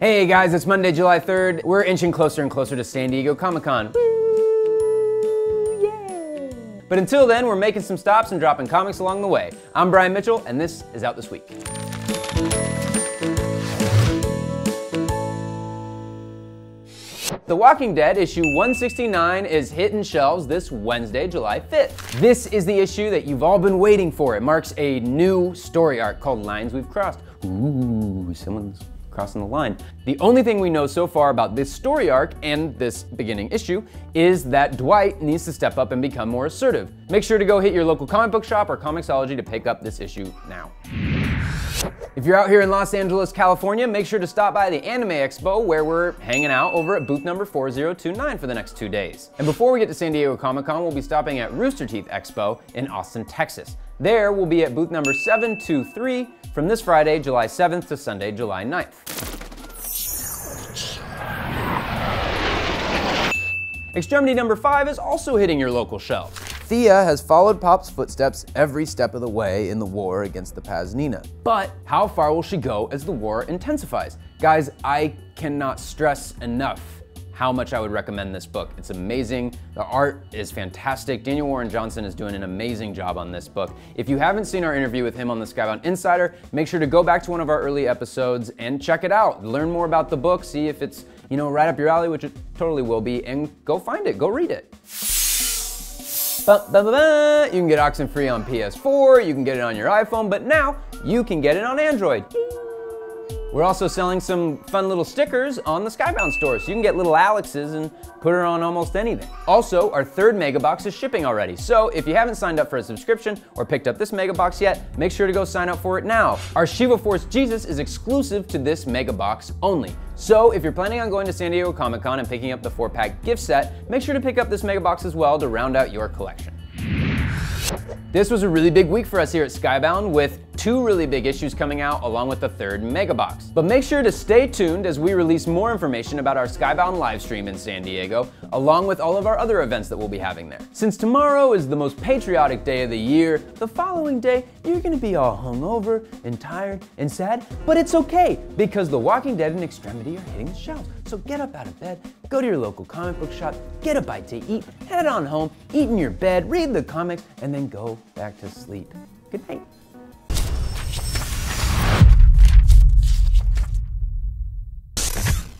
Hey guys, it's Monday, July 3rd. We're inching closer and closer to San Diego Comic-Con. Yeah. But until then, we're making some stops and dropping comics along the way. I'm Brian Mitchell, and this is Out This Week. The Walking Dead issue 169 is hitting shelves this Wednesday, July 5th. This is the issue that you've all been waiting for. It marks a new story arc called Lines We've Crossed. Ooh, someone's crossing the line. The only thing we know so far about this story arc and this beginning issue is that Dwight needs to step up and become more assertive. Make sure to go hit your local comic book shop or Comixology to pick up this issue now. If you're out here in Los Angeles, California, make sure to stop by the Anime Expo where we're hanging out over at booth number 4029 for the next 2 days. And before we get to San Diego Comic-Con, we'll be stopping at Rooster Teeth Expo in Austin, Texas. There, we'll be at booth number 723 from this Friday, July 7th to Sunday, July 9th. Extremity number 5 is also hitting your local shelves. Thea has followed Pop's footsteps every step of the way in the war against the Paznina. But how far will she go as the war intensifies? Guys, I cannot stress enough how much I would recommend this book. It's amazing, the art is fantastic. Daniel Warren Johnson is doing an amazing job on this book. If you haven't seen our interview with him on the Skybound Insider, make sure to go back to one of our early episodes and check it out. Learn more about the book, see if it's, you know, right up your alley, which it totally will be, and go find it, go read it. You can get Oxenfree on PS4, you can get it on your iPhone, but now you can get it on Android. We're also selling some fun little stickers on the Skybound store, so you can get little Alex's and put her on almost anything. Also, our third Megabox is shipping already, so if you haven't signed up for a subscription or picked up this Megabox yet, make sure to go sign up for it now. Our Shiva Force Jesus is exclusive to this Megabox only. So if you're planning on going to San Diego Comic-Con and picking up the 4-pack gift set, make sure to pick up this Megabox as well to round out your collection. This was a really big week for us here at Skybound with 2 really big issues coming out along with the 3rd Megabox. But make sure to stay tuned as we release more information about our Skybound livestream in San Diego along with all of our other events that we'll be having there. Since tomorrow is the most patriotic day of the year, the following day you're gonna be all hungover and tired and sad, but it's okay because The Walking Dead and Extremity are hitting the shelves. So get up out of bed, go to your local comic book shop, get a bite to eat, head on home, eat in your bed, read the comics, and then go back to sleep. Good night.